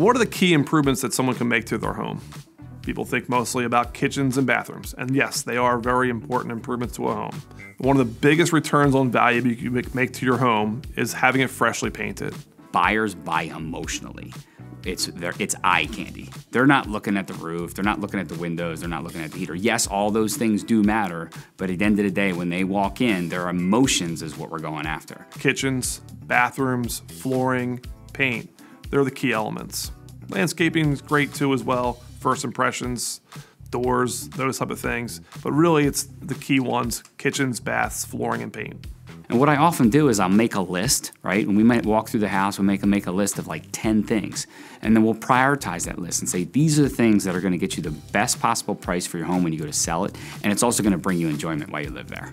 What are the key improvements that someone can make to their home? People think mostly about kitchens and bathrooms, and yes, they are very important improvements to a home. One of the biggest returns on value you can make to your home is having it freshly painted. Buyers buy emotionally. It's eye candy. They're not looking at the roof, they're not looking at the windows, they're not looking at the heater. Yes, all those things do matter, but at the end of the day, when they walk in, their emotions is what we're going after. Kitchens, bathrooms, flooring, paint, they're the key elements. Landscaping is great too as well. First impressions, doors, those type of things. But really it's the key ones: kitchens, baths, flooring, and paint. And what I often do is I'll make a list, right? And we might walk through the house, we'll make a list of like 10 things. And then we'll prioritize that list and say, these are the things that are gonna get you the best possible price for your home when you go to sell it. And it's also gonna bring you enjoyment while you live there.